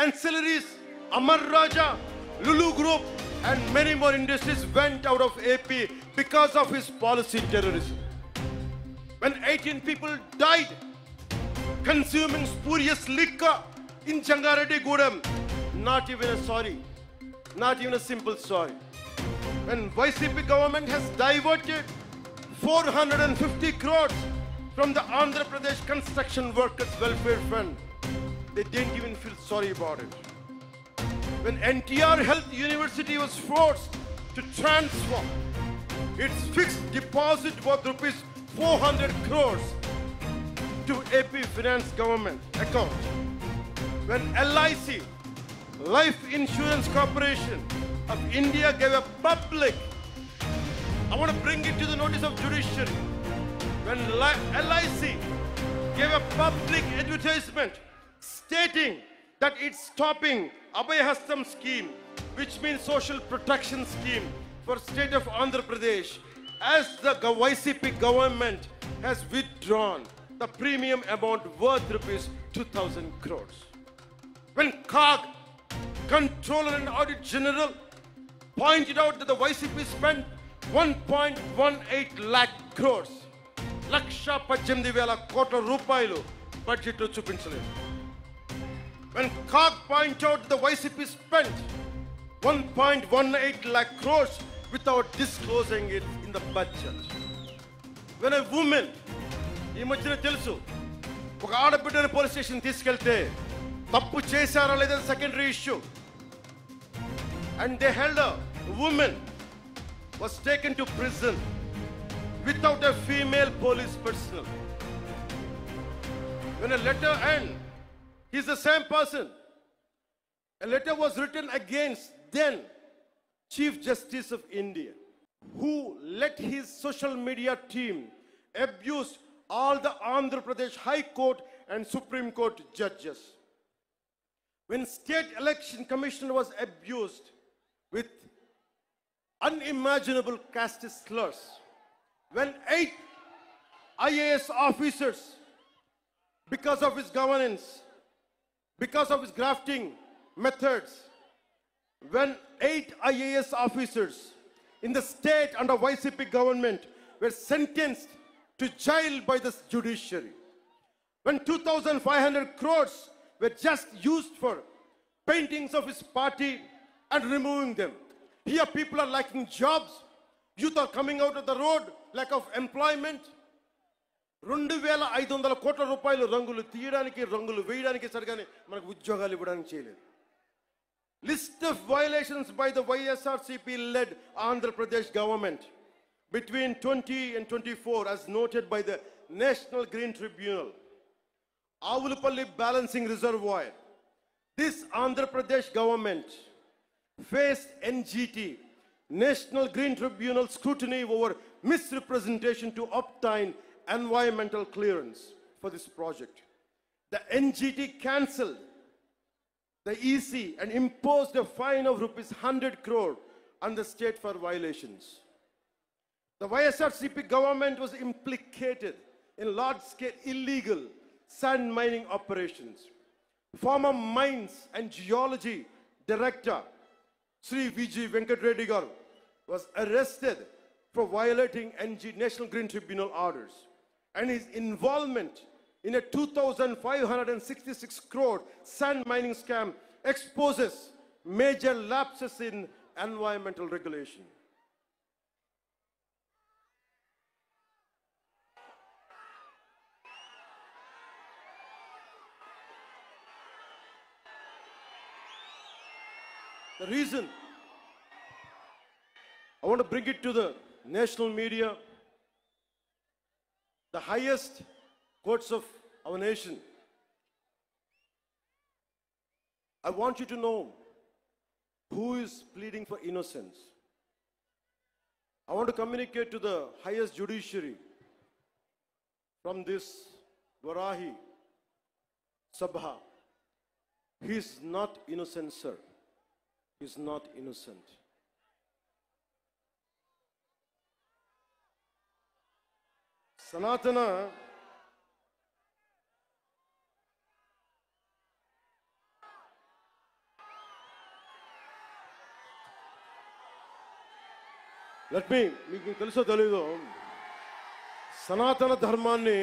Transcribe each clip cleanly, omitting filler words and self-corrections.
ancillaries, Amar Raja, Lulu Group and many more industries went out of AP because of his policy terrorism. When 18 people died consuming spurious liquor in Jangareddy Gudem, not even a sorry, not even a simple sorry. When YCP government has diverted 450 crores from the Andhra Pradesh Construction Workers Welfare Fund, they didn't even feel sorry about it. When NTR Health University was forced to transform its fixed deposit worth rupees 400 crores to AP Finance Government account. When LIC, Life Insurance Corporation of India, gave a public, I want to bring it to the notice of judiciary, when LIC gave a public advertisement stating that it's stopping Abhay Hastam scheme, which means social protection scheme for state of Andhra Pradesh, as the YCP government has withdrawn the premium amount worth rupees 2,000 crores. When CAG, Controller and Audit General, pointed out that the YCP spent 1.18 lakh crores, Laksha Pachimdi Vela Kota Rupayalu budget to Chupinchaledu. When CAG points out the YCP spent 1.18 lakh crores without disclosing it in the budget. When a woman, imagine Telsu, Pagada police station, Tiskelte, Tapu Chesara, the secondary issue. And they held her, a woman was taken to prison without a female police personnel. When a letter ends, he's the same person. A letter was written against then Chief Justice of India, who let his social media team abuse all the Andhra Pradesh High Court and Supreme Court judges. When State Election Commission was abused with unimaginable caste slurs, when 8 IAS officers, because of his governance, because of his grafting methods, when 8 IAS officers in the state under YCP government were sentenced to jail by the judiciary, when 2,500 crores were just used for paintings of his party and removing them. Here people are lacking jobs, youth are coming out of the road, lack of employment. 2,500 కోట్ల రూపాయలు రంగులు తీయడానికి రంగులు వేయడానికి సరిగానే మనకు ఉద్యోగాలు ఇవ్వడానికి చేయలేదు. List of violations by the YSRCP led Andhra Pradesh government between 20 and 24 as noted by the National Green Tribunal. Avulupalli balancing reservoir. This Andhra Pradesh government faced NGT, National Green Tribunal scrutiny over misrepresentation to obtain environmental clearance for this project. The NGT cancelled the EC and imposed a fine of rupees 100 crore on the state for violations. The YSRCP government was implicated in large-scale illegal sand mining operations. Former Mines and Geology Director Sri V. G. Venkatredigal was arrested for violating National Green Tribunal orders, and his involvement in a 2,566 crore sand mining scam exposes major lapses in environmental regulation. The reason I want to bring it to the national media, the highest courts of our nation. I want you to know who is pleading for innocence. I want to communicate to the highest judiciary from this Varahi sabha. He is not innocent, sir. He is not innocent. Sanatana let me మీకు తెలుసో తెలీదు, సనాతన ధర్మాన్ని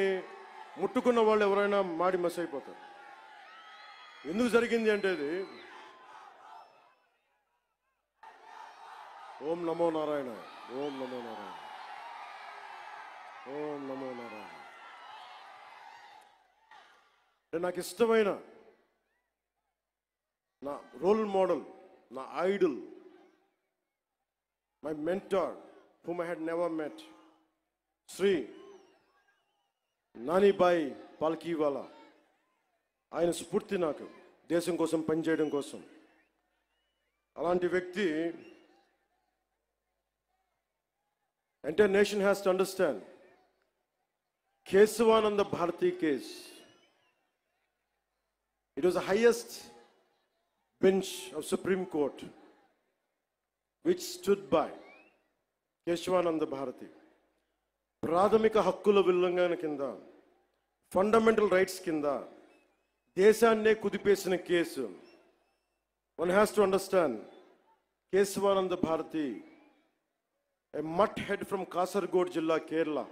ముట్టుకున్న వాళ్ళు ఎవరైనా మాడి మస్ అయిపోతారు. ఎందుకు జరిగింది అంటే అది ఓం నమో నారాయణ, ఓం నమో నారాయణ, ఓం నమో నారాయణ. నాకు ఇష్టమైన నా రోల్ మోడల్, నా idol, my mentor, whom I had never met, Shri Nani Bhai Palkhivala. ఆయన స్ఫూర్తి నాకు దేశం కోసం పనిచేయడం కోసం. అలాంటి వ్యక్తి entire nation has to understand. Kesavananda Bharati case, it was the highest bench of Supreme Court which stood by Kesavananda Bharati. ప్రాథమిక హక్కుల ఉల్లంఘన కింద, ఫండమెంటల్ రైట్స్ కింద దేశాన్నే కుదిపేసిన కేసు. One has to understand Kesavananda Bharati, a mutt head from Kasaragod Jilla, Kerala,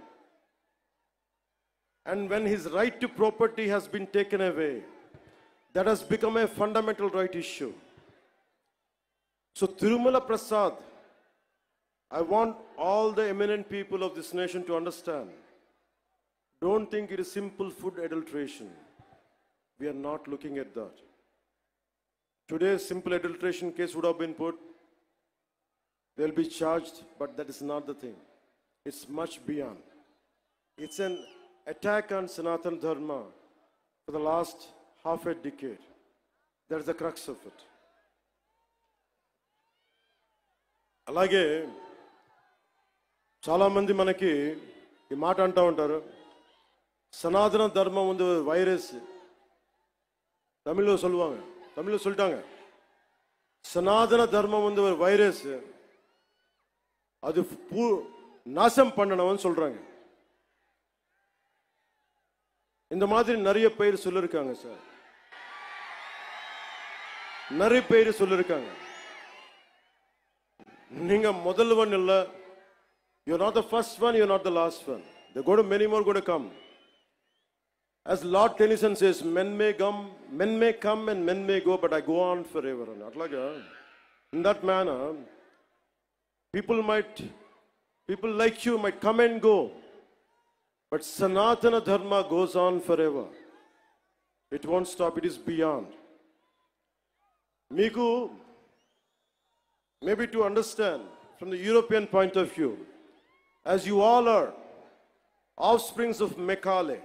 and when his right to property has been taken away, that has become a fundamental right issue. So Tirumala Prasad, I want all the eminent people of this nation to understand, don't think it is simple food adulteration. We are not looking at that. Today, simple adulteration case would have been put, they will be charged, but that is not the thing. It's much beyond. It's an attack on Sanatana Dharma for the last half a decade. That's the crux of it. అలాగే చాలామంది మనకి ఈ మాట అంటూ ఉంటారు, సనాతన ధర్మం ఉంది వైరస్. தமிழ்ல சொல்லுவாங்க, தமிழ்ல சொல்லிட்டாங்க, சனாதன தர்மம் வந்து ஒரு வைரஸ், அது நாசம் பண்ணணும்னு சொல்றாங்க. இந்த மாதிரி நிறைய பேர் சொல்லிருக்காங்க சார், நிறைய பேர் சொல்லிருக்காங்க. நீங்க முதல்வன் இல்ல, you are not the first one, you are not the last one. They go to many more, go to come. As Lord Tennyson says, men may come and men may go, but I go on forever. And atlaga, in that manner, people like you might come and go, but Sanatana Dharma goes on forever. It won't stop. It is beyond. Meeku, maybe to understand from the European point of view, as you all are offsprings of Mekale.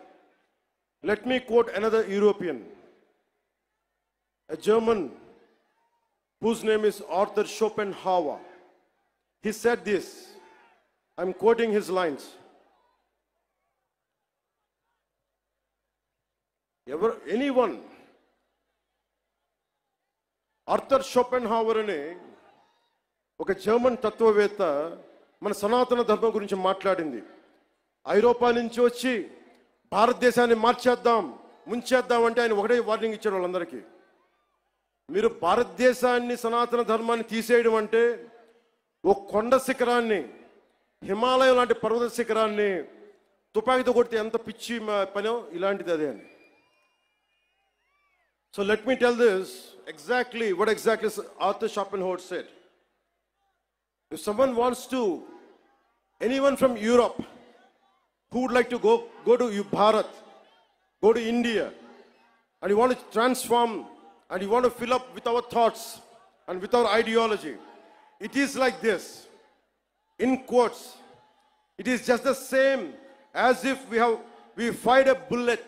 Let me quote another European, a German whose name is Arthur Schopenhauer. He said this, I'm quoting his lines. Anyone, Arthur Schopenhauer ane oka German tatvaveta mana sanatana dharma gurinchi matladindi. Europa nunchi vachi భారతదేశాన్ని మార్చేద్దాం, ముంచేద్దాం అంటే ఆయన ఒకటే warning ఇచ్చారు వాళ్ళందరికీ. మీరు భారతదేశాన్ని, సనాతన ధర్మాన్ని తీసేయడం అంటే ఒక కొండ శిఖరాన్ని, హిమాలయం లాంటి పర్వత శిఖరాన్ని తుపాకీతో కొడితే ఎంత పిచ్చి పనో ఇలాంటిది అదే అని. So let me tell this exactly what exactly Arthur Schopenhauer said. If someone wants to, anyone from Europe who would like to go to Bharat, go to India, and you want to transform, and you want to fill up with our thoughts and with our ideology, it is like this, in quotes, it is just the same as if we fired a bullet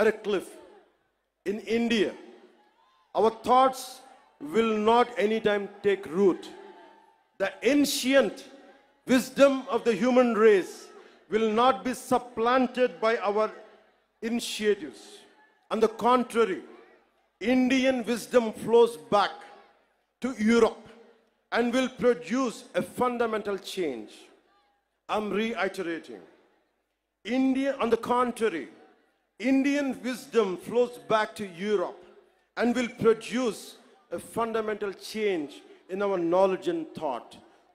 at a cliff. In India, our thoughts will not anytime take root. The ancient wisdom of the human race will not be supplanted by our initiatives. On the contrary, Indian wisdom flows back to Europe and will produce a fundamental change. I'm reiterating. On the contrary, Indian wisdom flows back to Europe and will produce a fundamental change in our knowledge and thought.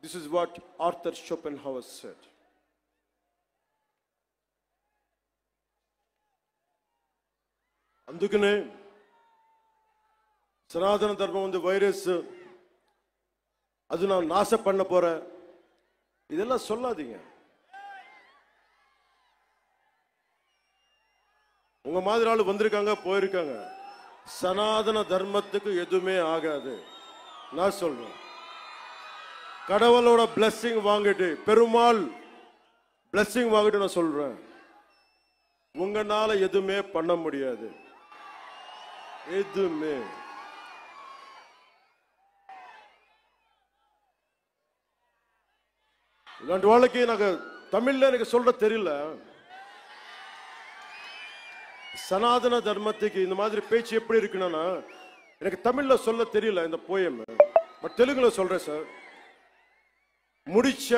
This is what Arthur Schopenhauer said. Andukane Sanatana Dharma on the virus Aduna Nasa Pandapora Idella Soladinga Unga Madral Vandrikanga Poirikanga Sanatana Dharmataku Yedume Agade Nasolva Kadavaloda blessing Wangate Perumal blessing Wangatana Solra Munganala Yedume Pandamudiade Yedume. இலாண்டு வாழ்க்கை எனக்கு தமிழ்ல எனக்கு சொல்ல தெரியல சனாதன தர்மத்துக்கு இந்த மாதிரி பேச்சு எப்படி இருக்குன்னா எனக்கு தமிழ்ல சொல்ல தெரியல இந்த போயம் பட் தெலுங்குல சொல்றேன் சார் முடிச்ச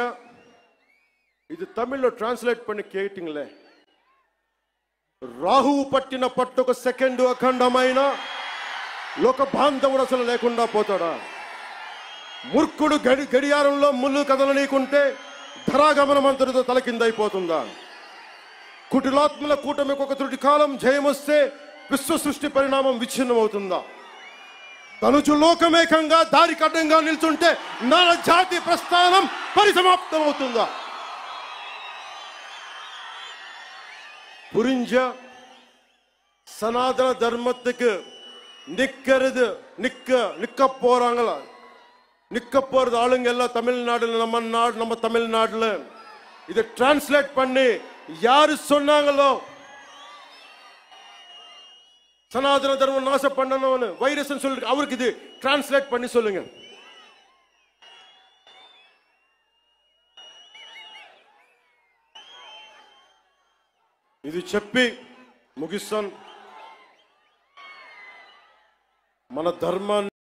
இது தமிழ்ல டிரான்ஸ்லேட் பண்ணி கேட்டிங்களே ராகு பட்டின பட்டొక செకండ్ అఖండమైన లోక బాంధవుడు అసలు లేకుండా పోతాడా మూర్ఖుడు గడియారంలో ముళ్ళు కదలనీకుంటే ధరాగమనమంతటితో తలకిందైపోతుందా కుటిలాత్మల కూటమికి ఒక త్రుటి కాలం జయమొస్తే విశ్వ సృష్టి పరిణామం విచ్ఛిన్నమవుతుందా తనుచు లోకమేకంగా దారి కడ్డంగా నిల్చుంటే నానా జాతి ప్రస్థానం పరిసమాప్తమవుతుందా புரிஞ்ச சனாதன தர்மத்துக்கு நிக்க போறாங்களா நிக்க போறது ஆளுங்க எல்லாம் தமிழ்நாடுல நம்ம தமிழ்நாடுல இத டிரான்ஸ்லேட் பண்ணி யாரு சொன்னாங்களோ சனாதன தர்மம் நாசம் பண்ணணும்னு வைரஸ் சொல்லி அவருக்கு இது டிரான்ஸ்லேட் பண்ணி சொல்லுங்க ఇది చెప్పి ముగిస్తాను మన ధర్మాన్ని